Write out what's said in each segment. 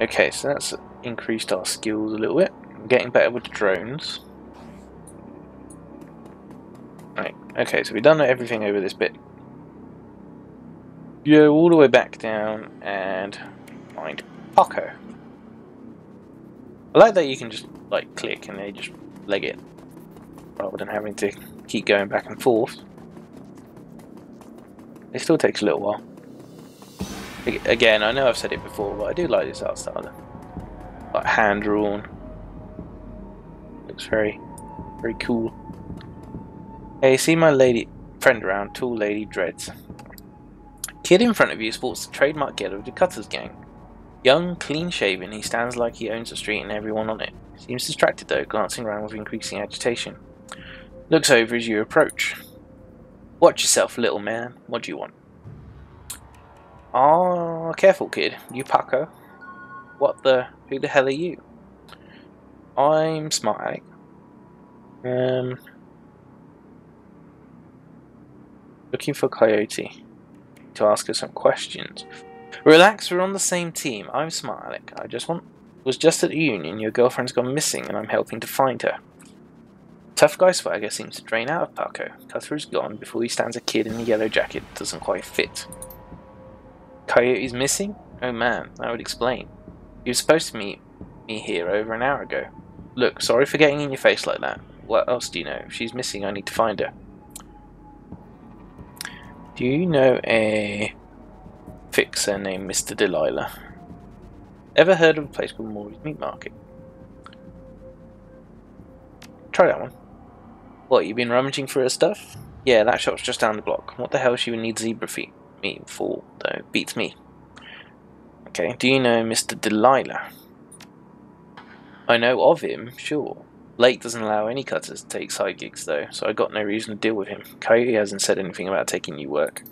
Okay, so that's increased our skills a little bit. I'm getting better with the drones. Right, okay, so we've done everything over this bit. Go all the way back down and find Paco. I like that you can just like click and they just leg it rather than having to keep going back and forth. It still takes a little while. Again, I know I've said it before, but I do like this art style. Like hand drawn. Looks very, very cool. Hey, see my lady friend around, tall lady dreads. Kid in front of you sports the trademark gear of the Cutters Gang. Young, clean-shaven, he stands like he owns the street and everyone on it. Seems distracted though, glancing around with increasing agitation. Looks over as you approach. Watch yourself, little man. What do you want? Ah, careful, kid. You Paco. What the... Who the hell are you? I'm Smart Alec. Looking for Coyote. To ask her some questions. Relax, we're on the same team. I'm Smart Alec. Was just at the union. Your girlfriend's gone missing and I'm helping to find her. Tough guy swagger seems to drain out of Paco. Cutter is gone before he stands a kid in a yellow jacket that doesn't quite fit. Coyote's missing? Oh man, that would explain. You were supposed to meet me here over an hour ago. Look, sorry for getting in your face like that. What else do you know? If she's missing, I need to find her. Do you know a fixer named Mr. Delilah? Ever heard of a place called Maury's Meat Market? Try that one. What, you've been rummaging through her stuff? Yeah, that shop's just down the block. What the hell she would need zebra meat for, though? Beats me. Okay, do you know Mr. Delilah? I know of him, sure. Blake doesn't allow any cutters to take side gigs, though, so I got no reason to deal with him. Coyote hasn't said anything about taking new work.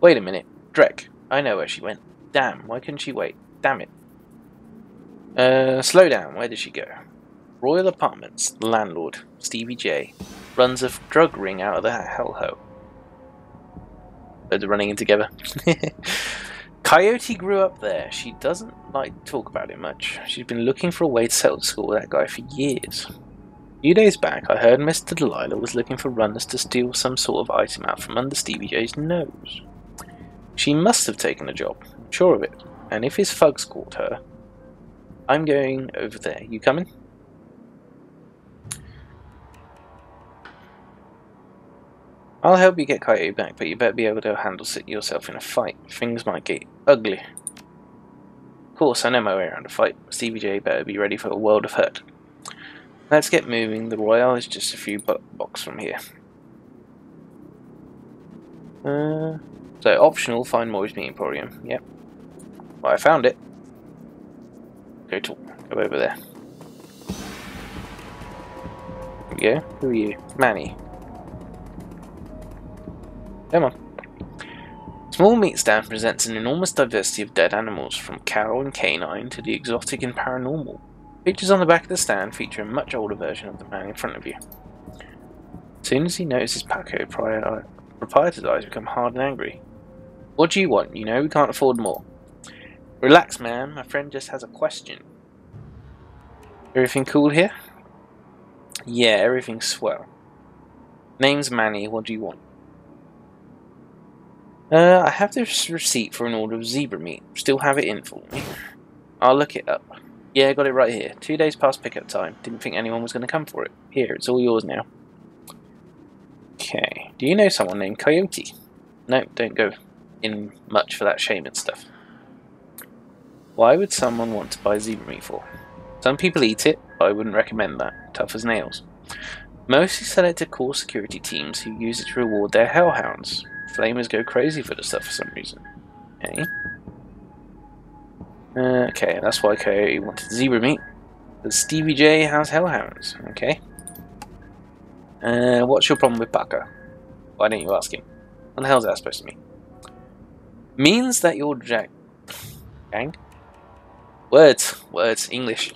Wait a minute. Drek, I know where she went. Damn, why couldn't she wait? Damn it. Slow down, where did she go? Royal Apartments, the landlord, Stevie J, runs a drug ring out of the hellhole. They're running in together. Coyote grew up there. She doesn't like to talk about it much. She's been looking for a way to settle score with that guy for years. A few days back, I heard Mr. Delilah was looking for runners to steal some sort of item out from under Stevie J's nose. She must have taken a job. I'm sure of it. And if his thugs caught her... I'm going over there. You coming? I'll help you get Coyote back, but you better be able to handle it yourself in a fight. Things might get ugly. Of course, I know my way around a fight. Stevie J better be ready for a world of hurt. Let's get moving. The Royale is just a few blocks from here. So, optional, find Maury's Meat Emporium. Yep. Well, I found it. Go over there. There we go. Who are you? Manny. Come on. Small meat stand presents an enormous diversity of dead animals, from cow and canine to the exotic and paranormal. Pictures on the back of the stand feature a much older version of the man in front of you. As soon as he notices Paco, proprietor's eyes become hard and angry. What do you want? You know we can't afford more. Relax, man. My friend just has a question. Everything cool here? Yeah, everything's swell. Name's Manny. What do you want? I have this receipt for an order of zebra meat. Still have it in for me. I'll look it up. Yeah, got it right here. 2 days past pickup time. Didn't think anyone was going to come for it. Here, it's all yours now. Okay. Do you know someone named Coyote? No, don't go in much for that shaman stuff. Why would someone want to buy zebra meat for? Some people eat it, but I wouldn't recommend that. Tough as nails. Mostly sell it to core security teams who use it to reward their hellhounds. Flamers go crazy for the stuff for some reason. Okay. Okay, that's why Coyote wanted zebra meat. Because Stevie J has hellhounds. Okay. What's your problem with Paco? Why don't you ask him? What the hell's that supposed to mean? Means that your gang? Words, English.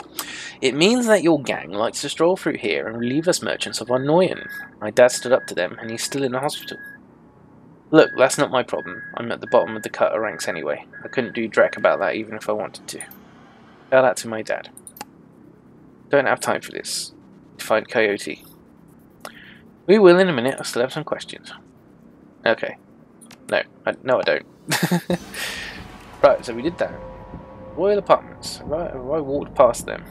It means that your gang likes to stroll through here and relieve us merchants of our annoying. My dad stood up to them and he's still in the hospital. Look, that's not my problem. I'm at the bottom of the cutter ranks anyway. I couldn't do dreck about that even if I wanted to. Tell that to my dad. Don't have time for this. Find Coyote. We will in a minute. I still have some questions. Okay. No, I don't. Right, so we did that. Royal Apartments. Right, I walked past them.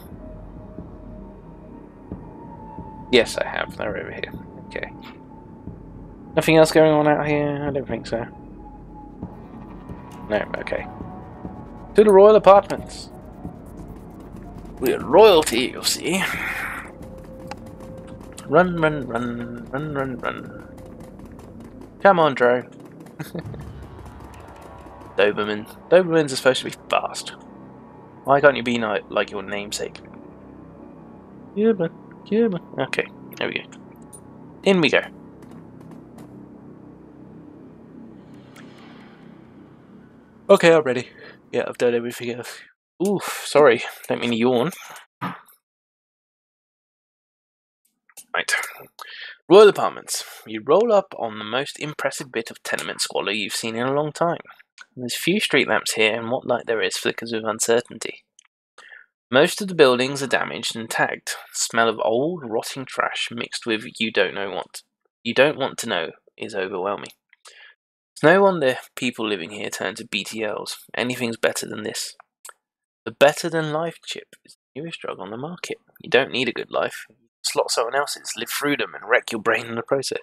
Yes, I have. They're over here. Okay. Nothing else going on out here? I don't think so. No, okay. To the Royal Apartments. We're royalty, you'll see. Run, run, run, run, run, run. Come on, Dro. Doberman. Dobermans are supposed to be fast. Why can't you be like your namesake? Cuban, Cuban. Okay, there we go. In we go. Okay, I'm ready. Yeah, I've done everything else. Oof, sorry. Don't mean to yawn. Right. Royal Apartments. You roll up on the most impressive bit of tenement squalor you've seen in a long time. There's few street lamps here, and what light there is flickers with uncertainty. Most of the buildings are damaged and tagged. Smell of old, rotting trash mixed with you don't want to know is overwhelming. It's no wonder people living here turn to BTLs. Anything's better than this. The Better Than Life chip is the newest drug on the market. You don't need a good life. Slot someone else's, live through them, and wreck your brain in the process.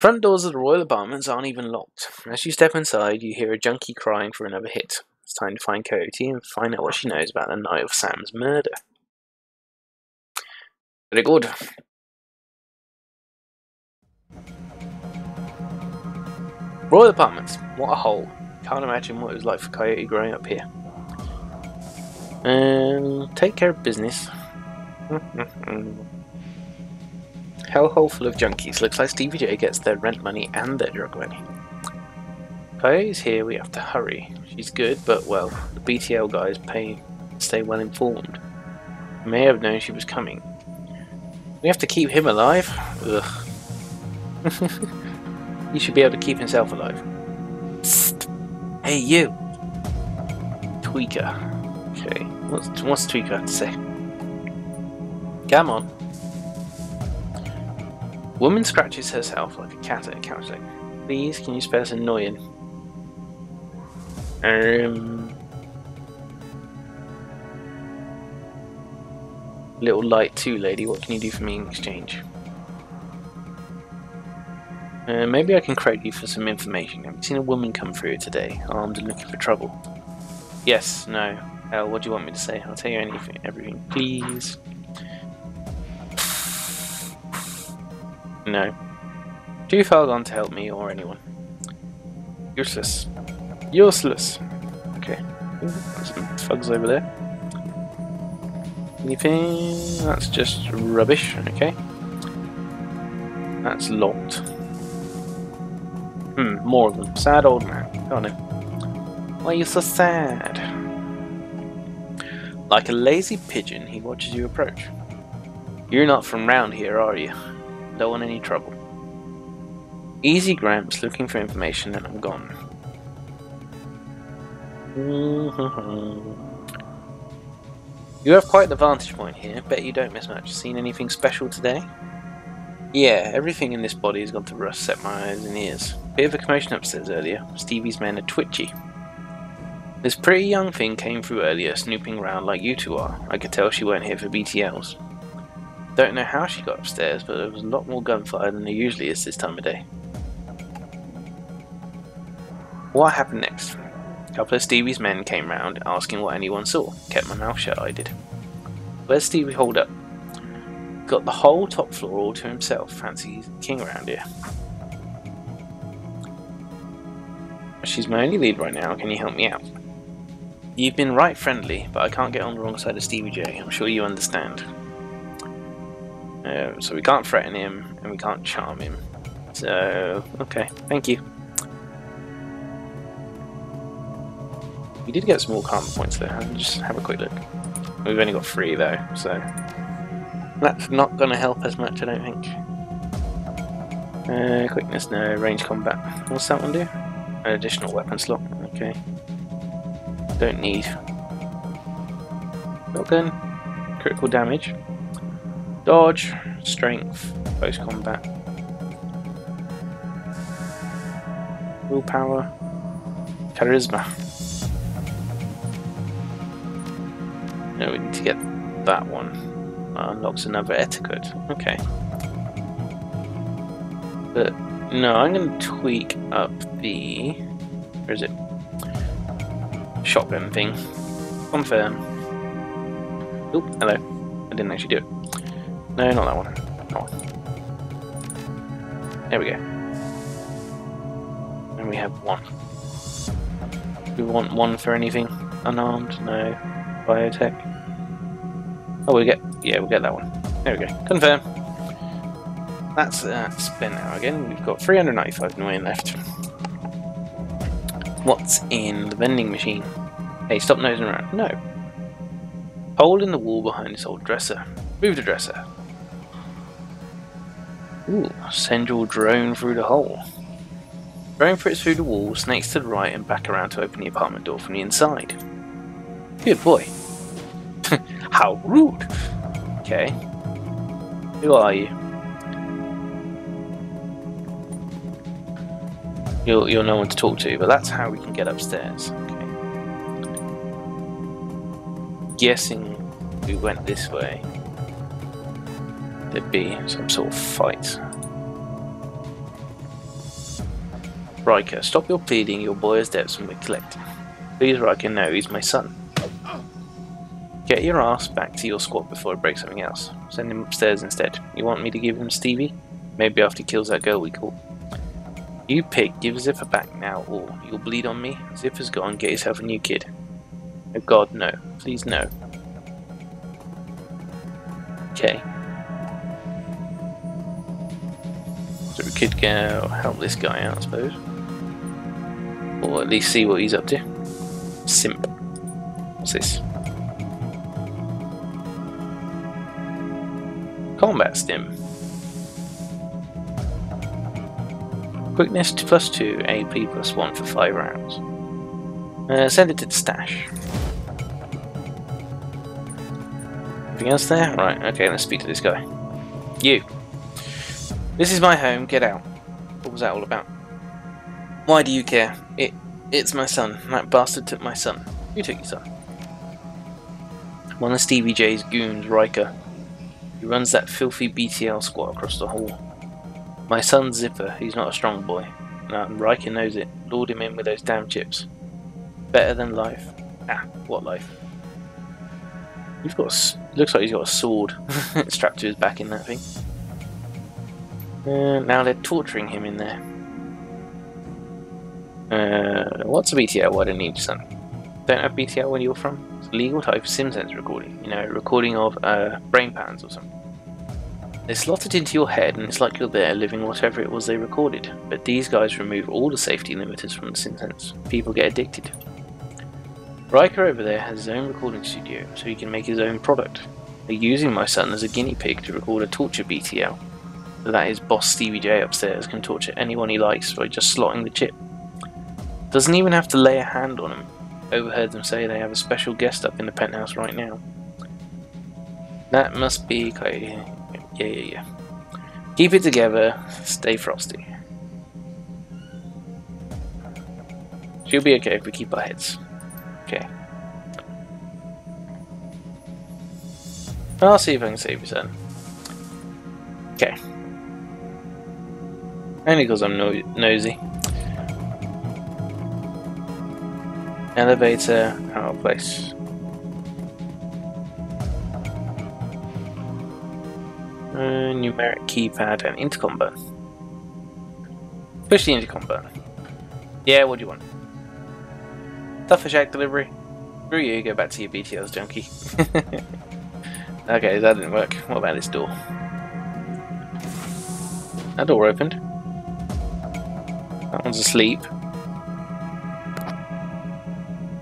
Front doors of the Royal Apartments aren't even locked. As you step inside, you hear a junkie crying for another hit. It's time to find Coyote and find out what she knows about the night of Sam's murder. Very good. Royal Apartments. What a hole. Can't imagine what it was like for Coyote growing up here. Take care of business. Hellhole full of junkies. Looks like Stevie J gets their rent money and their drug money. Coyote's here, we have to hurry. She's good, but well, the BTL guys stay well informed. May have known she was coming. We have to keep him alive? Ugh. He should be able to keep himself alive. Psst. Hey you! Tweaker. Okay, what's Tweaker have to say? Come on. Woman scratches herself like a cat at a couch leg. Please, can you spare some annoying? Little light too, lady. What can you do for me in exchange? Maybe I can credit you for some information. Have you seen a woman come through today, armed and looking for trouble? Yes, no. Hell, what do you want me to say? I'll tell you anything, everything. Please. No. Too far gone to help me or anyone. Useless. Useless. Okay. Some thugs over there. Anything? That's just rubbish. Okay. That's locked. More of them. Sad old man. Can't it? Why are you so sad? Like a lazy pigeon, he watches you approach. You're not from round here, are you? Don't want any trouble. Easy Gramps, looking for information, and I'm gone. You have quite the vantage point here. Bet you don't miss much. Seen anything special today? Yeah, everything in this body has gone to rust, set my eyes and ears. Bit of a commotion upstairs earlier. Stevie's men are twitchy. This pretty young thing came through earlier, snooping around like you two are. I could tell she weren't here for BTLs. Don't know how she got upstairs, but there was a lot more gunfire than there usually is this time of day. What happened next? A couple of Stevie's men came round, asking what anyone saw. Kept my mouth shut, I did. Where's Stevie hold up? Got the whole top floor all to himself. Fancy he's king around here. She's my only lead right now, can you help me out? You've been right friendly, but I can't get on the wrong side of Stevie J. I'm sure you understand. So we can't threaten him, and we can't charm him. So, okay, thank you. We did get some more karma points there, I'll just have a quick look. We've only got 3 though, so... That's not going to help as much, I don't think. Quickness, no, range combat. What's that one do? An additional weapon slot, okay. Don't need. Shotgun, critical damage, dodge, strength, close combat, willpower, charisma. No, we need to get that one. That unlocks another etiquette. Okay. But no, I'm going to tweak up the. Where is it? Shotgun thing. Confirm. Oop, hello. I didn't actually do it. No, not that one. That one. There we go. And we have one. Do we want one for anything? Unarmed? No. Biotech. Oh, we get. Yeah, we'll get that one. There we go. Confirm. That's spin now again. We've got 395 million left. What's in the vending machine? Hey, stop nosing around. No. Hole in the wall behind this old dresser. Move the dresser. Ooh, send your drone through the hole. Drone flips through the wall, snakes to the right and back around to open the apartment door from the inside. Good boy. How rude. Okay. Who are you? You're no one to talk to, but that's how we can get upstairs. Okay. Guessing we went this way. There'd be some sort of fight. Riker, stop your pleading. Your boy is dead, and we collect. Please, Riker, no, he's my son. Get your ass back to your squad before I break something else. Send him upstairs instead. You want me to give him Stevie? Maybe after he kills that girl we caught. You pig, give Zipper back now or you'll bleed on me. Zipper's gone, get yourself a new kid. Oh god, no. Please, no. Okay. So we could go help this guy out, I suppose. Or at least see what he's up to. Simp. What's this? Combat stim. Quickness +2, AP +1 for 5 rounds. Send it to the stash. Anything else there? Right, okay, let's speak to this guy. You. This is my home, get out. What was that all about? Why do you care? It's my son. That bastard took my son. Who took your son? One of Stevie J's goons, Riker. He runs that filthy BTL squad across the hall. My son Zipper, he's not a strong boy. No, Riker knows it. Lured him in with those damn chips. Better than life. Ah, what life? You've got. Looks like he's got a sword strapped to his back in that thing. Now they're torturing him in there. What's a BTL? Why don't you need your son? Don't have BTL where you're from? It's a legal type of SimSense recording. You know, recording of brain patterns or something. They slot it into your head and it's like you're there living whatever it was they recorded, but these guys remove all the safety limiters from the SimSense. People get addicted. Riker over there has his own recording studio, so he can make his own product. They're using my son as a guinea pig to record a torture BTL. So that his boss Stevie J upstairs can torture anyone he likes by just slotting the chip. Doesn't even have to lay a hand on him. Overheard them say they have a special guest up in the penthouse right now. That must be Coyote. Yeah. Keep it together, stay frosty. She'll be okay if we keep our heads. Okay. I'll see if I can save your son. Okay. Only because I'm nosy. Elevator, our place. Numeric keypad and intercom button. Push the intercom button. Yeah, what do you want? Tougher shack delivery. Screw you, go back to your BTLs, junkie. Okay, that didn't work. What about this door? That door opened. That one's asleep.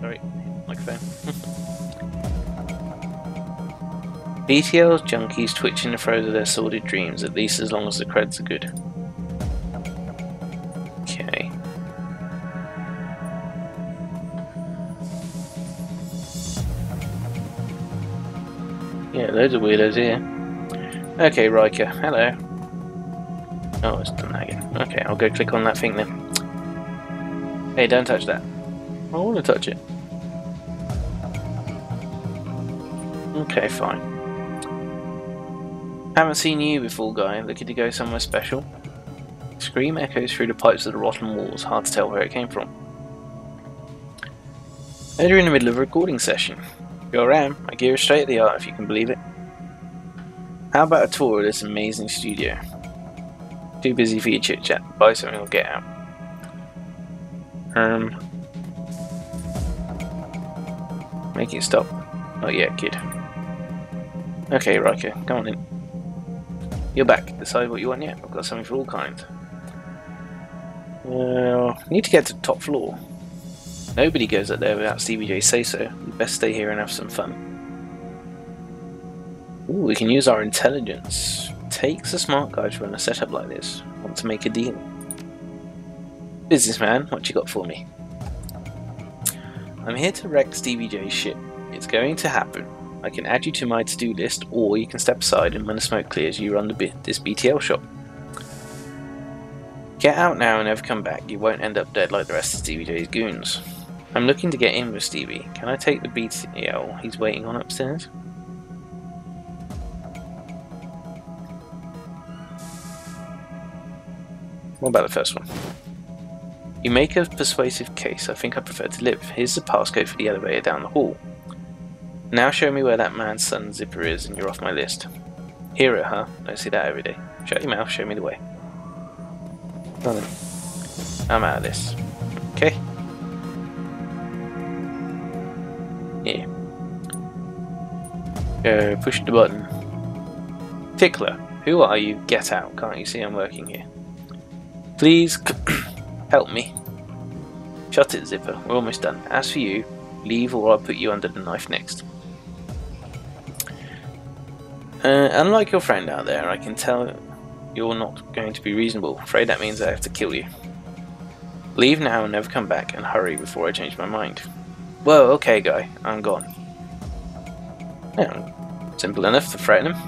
Sorry, microphone. BTLs, junkies, twitch in the throes of their sordid dreams, at least as long as the creds are good. Okay. Yeah, loads of weirdos here. Okay, Riker, hello. Oh, it's done that again. Okay, I'll go click on that thing then. Hey, don't touch that. I want to touch it. Okay, fine. Haven't seen you before, guy. Looking to go somewhere special? Scream echoes through the pipes of the rotten walls. Hard to tell where it came from. You're in the middle of a recording session. Sure am. I gear straight at the art, if you can believe it. How about a tour of this amazing studio? Too busy for your chit chat. Buy something or get out. Make it stop. Oh yeah, kid. Okay, Riker, come on in. You're back. Decide what you want yet? I've got something for all kinds. Well, need to get to the top floor. Nobody goes up there without Stevie J say so. We best stay here and have some fun. Ooh, we can use our intelligence. Takes a smart guy to run a setup like this. Want to make a deal? Businessman, what you got for me? I'm here to wreck Stevie J's ship. It's going to happen. I can add you to my to-do list, or you can step aside and when the smoke clears you run this BTL shop. Get out now and never come back, you won't end up dead like the rest of Stevie J's goons. I'm looking to get in with Stevie, can I take the BTL he's waiting on upstairs? What about the first one? You make a persuasive case, I think I prefer to live. Here's the passcode for the elevator down the hall. Now show me where that man's son Zipper is and you're off my list. Hero, huh? Don't see that every day. Shut your mouth, show me the way. Done. I'm out of this. Okay. Yeah. Go push the button. Tickler, who are you? Get out. Can't you see I'm working here? Please help me. Shut it, Zipper. We're almost done. As for you, leave or I'll put you under the knife next. Unlike your friend out there, I can tell you're not going to be reasonable. Afraid that means I have to kill you. Leave now and never come back, and hurry before I change my mind. Whoa, okay guy, I'm gone. Yeah, simple enough to threaten him.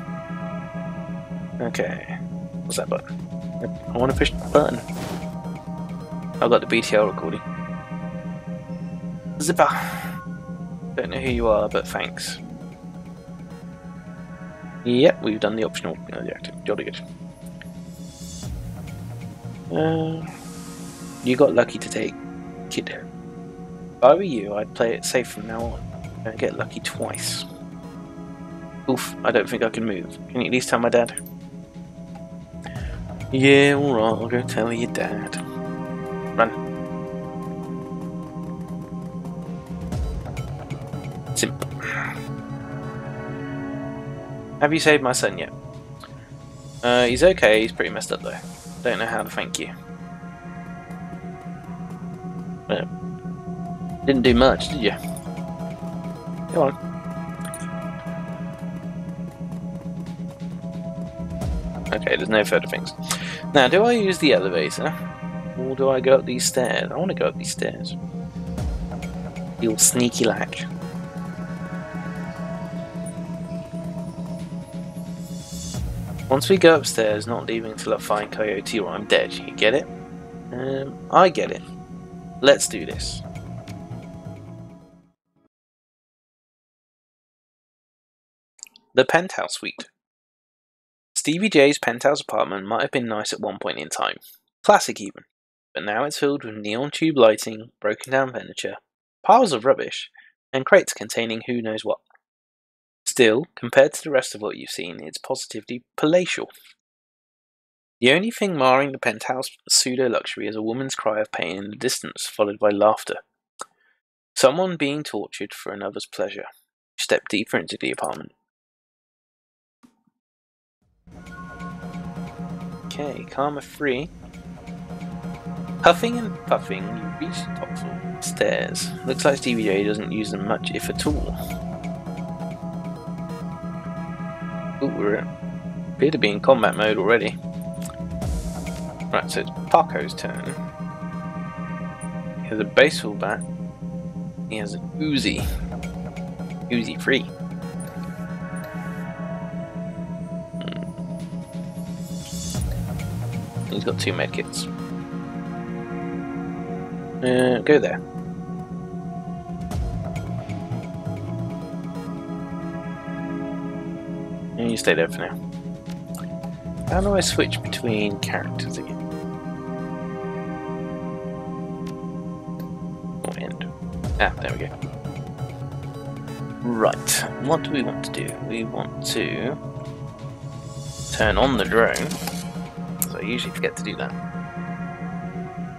Okay, what's that button? I want to push the button. I've got the BTL recording. Zipper. Don't know who you are, but thanks. Yep, we've done the optional objective. Jolly good. You got lucky today, kid. If I were you, I'd play it safe from now on. Don't get lucky twice. Oof, I don't think I can move. Can you at least tell my dad? Yeah, alright, I'll go tell your dad. Run. Simp. Have you saved my son yet? He's okay, he's pretty messed up though. Don't know how to thank you. Well, didn't do much, did you? Go on. Okay, there's no further things. Now, do I use the elevator? Or do I go up these stairs? I want to go up these stairs. The old sneaky lack. Once we go upstairs, not leaving until I find Coyote or I'm dead. You get it? I get it. Let's do this. The penthouse suite. Stevie J's penthouse apartment might have been nice at one point in time. Classic even. But now it's filled with neon tube lighting, broken down furniture, piles of rubbish, and crates containing who knows what. Still, compared to the rest of what you've seen, it's positively palatial. The only thing marring the penthouse pseudo-luxury is a woman's cry of pain in the distance, followed by laughter. Someone being tortured for another's pleasure. Step deeper into the apartment. Okay, karma free. Huffing and puffing, you reach the top floor stairs. Looks like Stevie J doesn't use them much, if at all. Ooh, we appear to be in combat mode already. Right, so it's Paco's turn. He has a baseball bat. He has an Uzi. Uzi free. He's got 2 medkits. Go there. And you stay there for now. How do I switch between characters again? Or end. Ah, there we go. Right, what do we want to do? We want to turn on the drone. So I usually forget to do that.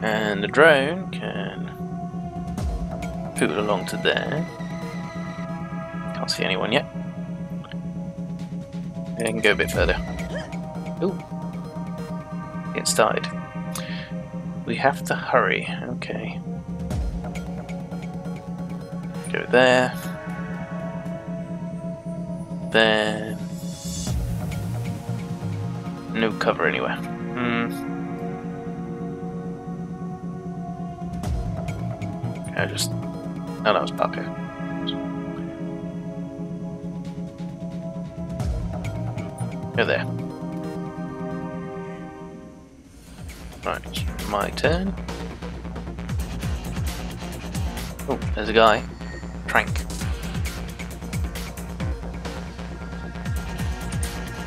And the drone can poodle along to there. Can't see anyone yet. They can go a bit further. Ooh. Get started. We have to hurry. Okay. Go there. There. No cover anywhere. I just... Oh, that was Parker. Go there. Right, it's my turn. Oh, there's a guy. Trank.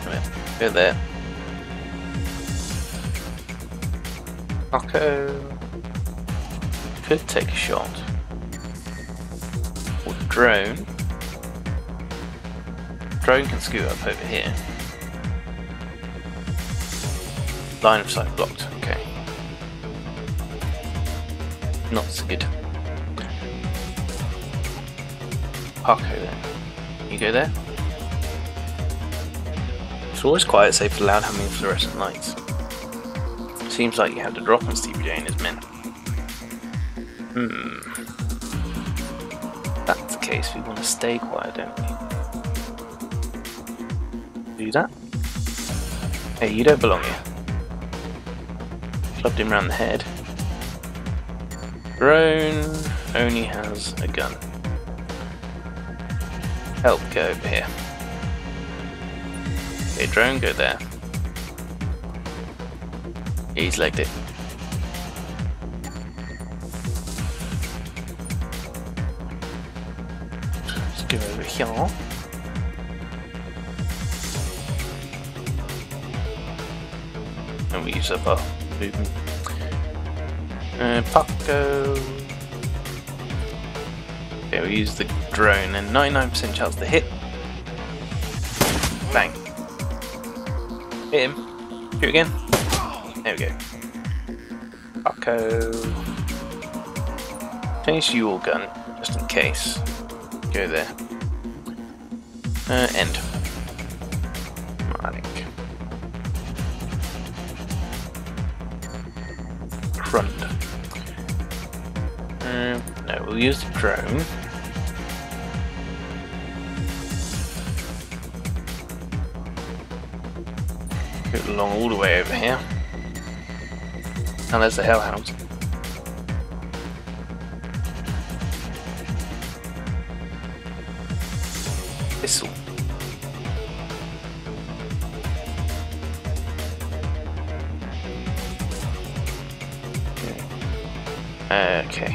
Right, go there. Marco could take a shot with the drone. Drone can scoot up over here. Line of sight blocked, okay. Not so good. Parko then. You go there? It's always quiet save for loud humming fluorescent lights. Seems like you had to drop on Stevie J and his men. If that's the case, we want to stay quiet, don't we? Do that. Hey, you don't belong here. Clubbed him round the head. Drone only has a gun. Help, go over here. Okay, drone, go there. He's legged it. Let's go over here. And we use up our movement. Paco. Okay, we use the drone and 99% chance to hit. Bang. Hit him. Shoot again. There we go. Paco. Change your gun, just in case. Go there. End. Alec. Crund. No, we'll use the drone. Go along all the way over here. And there's the hellhound. Whistle. Okay.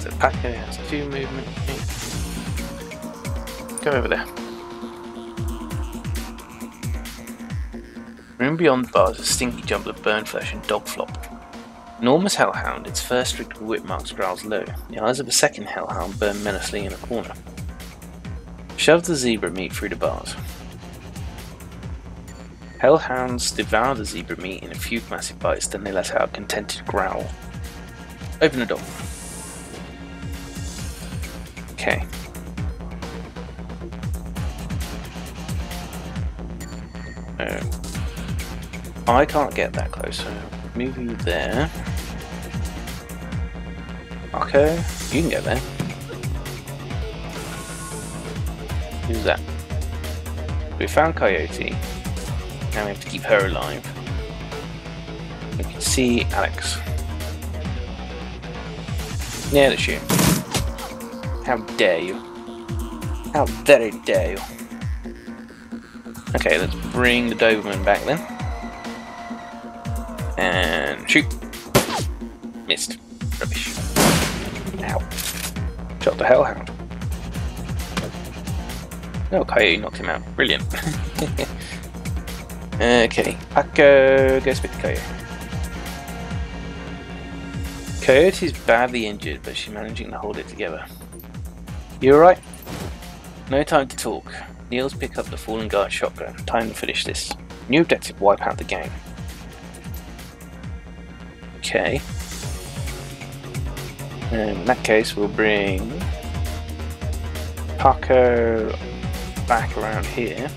So Paco has 2 movement. Go over there. Room beyond the bars is stinky jump of burn flesh and dog flop. Enormous hellhound, its first streak of whip marks growls low. The eyes of a second hellhound burn menacingly in a corner. Shove the zebra meat through the bars. Hellhounds devour the zebra meat in a few massive bites, then they let out a contented growl. Open the door. Okay. I can't get that close, so move you there. Okay, you can go there. Who's that? We found Coyote. Now we have to keep her alive. We can see Alex. Yeah, that's you. How dare you? How very dare you? Okay, let's bring the Doberman back then. And shoot. Missed. Rubbish. Ow. Shot the hellhound. No, Coyote knocked him out. Brilliant. Okay. Paco goes with Coyote. Coyote's badly injured, but she's managing to hold it together. You alright? No time to talk. Niels pick up the fallen guard shotgun. Time to finish this. New objective, wipe out the gang. Okay. And in that case, we'll bring Paco back around here.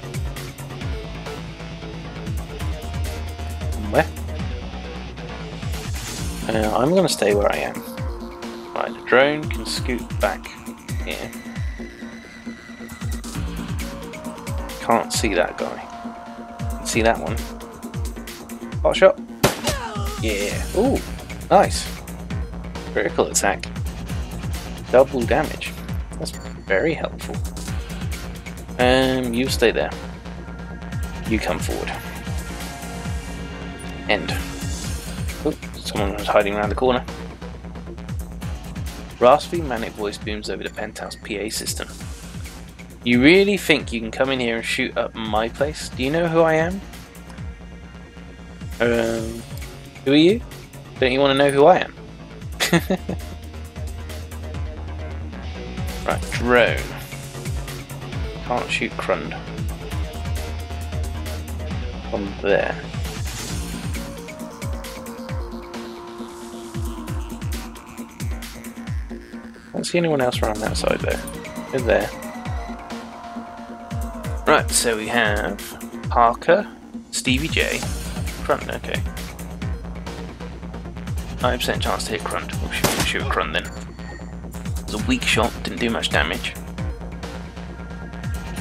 Somewhere. I'm going to stay where I am. Right, the drone can scoot back here. Can't see that guy. See that one. Hot shot. Yeah. Ooh, nice. Critical attack. Double damage. That's very helpful. You stay there. You come forward. End. Oop, someone was hiding around the corner. Raspy manic voice booms over the penthouse PA system. You really think you can come in here and shoot up my place? Do you know who I am? Who are you? Don't you want to know who I am? Right, drone. Can't shoot Krund. From there. Don't see anyone else around that side though. They're there. Right, so we have Parker, Stevie J, Krund, okay. 9% chance to hit Krund. We'll shoot Krund then. It's a weak shot, didn't do much damage.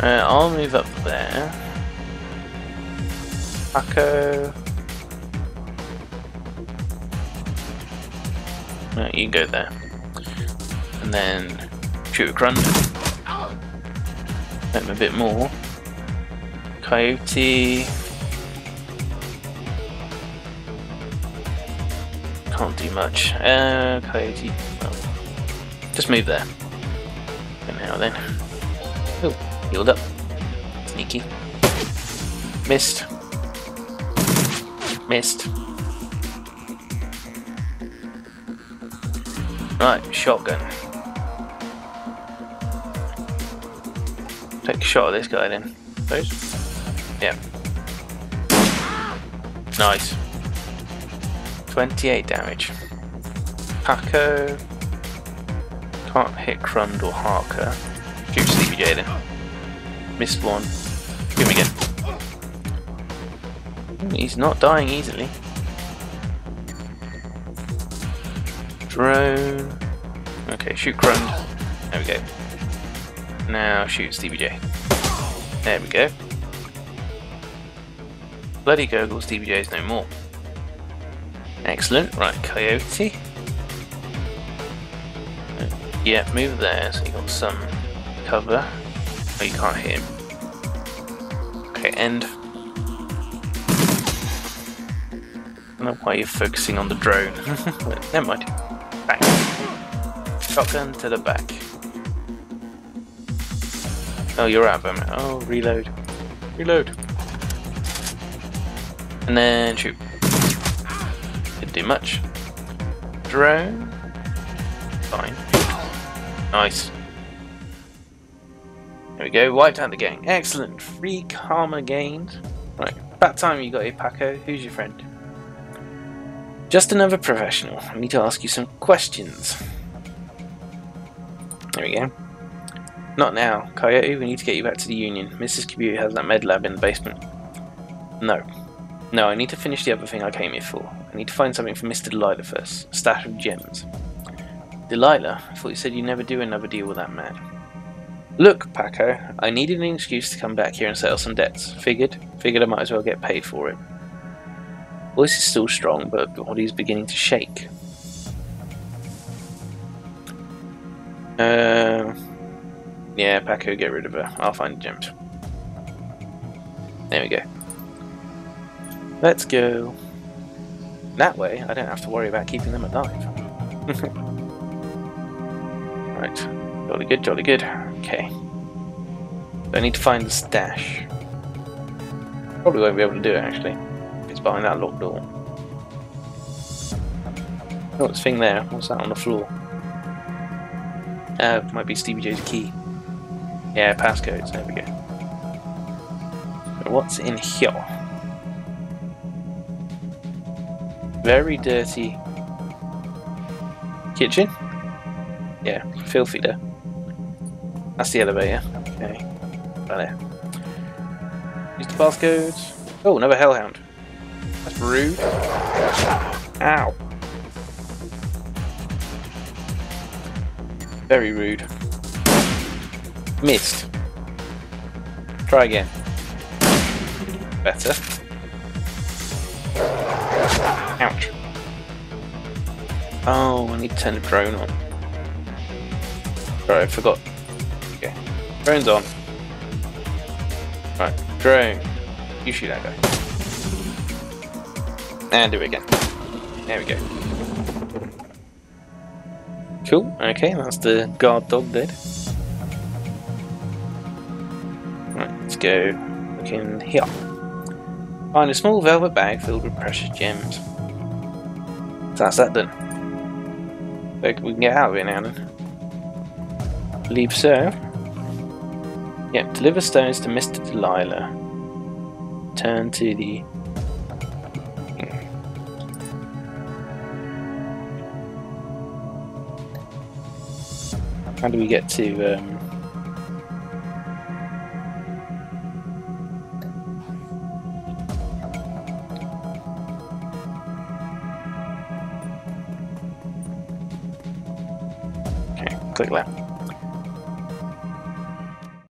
I'll move up there. Paco. You can go there. And then shoot Krund. Let him a bit more. Coyote. Can't do much. Coyote. Well, just move there. For now then. Oh, healed up. Sneaky. Missed. Missed. Right, shotgun. Take a shot at this guy then. Those? Yeah. Nice. 28 damage. Paco can't hit Krund or Harker. Shoot Sleepy J then. Missed one. Give him again. He's not dying easily. Drone. Okay, shoot Krund. There we go. Now shoot Stevie J. There we go. Bloody gurgle, Stevie J's no more. Excellent. Right, Coyote. Yeah, move there, so you got some cover. Oh, you can't hit him. Okay, end. I don't know why you're focusing on the drone. Never mind. Back. Shotgun to the back. Oh, you're out of him. Oh, reload. Reload. And then shoot. Do much. Drone. Fine. Nice. There we go. Wiped out the gang. Excellent. 3 karma gained. Right. About time you got here, Paco. Who's your friend? Just another professional. I need to ask you some questions. There we go. Not now. Coyote, we need to get you back to the Union. Mrs. Kibiru has that med lab in the basement. No. No, I need to finish the other thing I came here for. I need to find something for Mr. Delilah first. A stash of gems. Delilah? I thought you said you never do another deal with that man. Look, Paco, I needed an excuse to come back here and settle some debts. Figured I might as well get paid for it. Voice is still strong, but the body's beginning to shake. Yeah, Paco, get rid of her. I'll find the gems. There we go. Let's go. That way, I don't have to worry about keeping them alive. Right. Jolly good, jolly good. Okay. I need to find the stash. Probably won't be able to do it, actually. It's behind that locked door. Oh, it's thing there. What's that on the floor? Might be Stevie J's key. Yeah, passcodes. There we go. So what's in here? Very dirty kitchen. Yeah, filthy there. That's the elevator. Okay, right there. Use the passcodes. Oh, another hellhound. That's rude. Ow. Very rude. Missed. Try again. Better. Ouch. Oh, I need to turn the drone on. Sorry, I forgot. Okay. Drone's on. Right, drone. You shoot that guy. And do it again. There we go. Cool, okay, that's the guard dog dead. Right, let's go look in here. Find a small velvet bag filled with precious gems. So that's that done. So we can get out of here now then. Leave serve. Yep, deliver stones to Mr. Delilah. Turn to the... How do we get to, Okay, click that.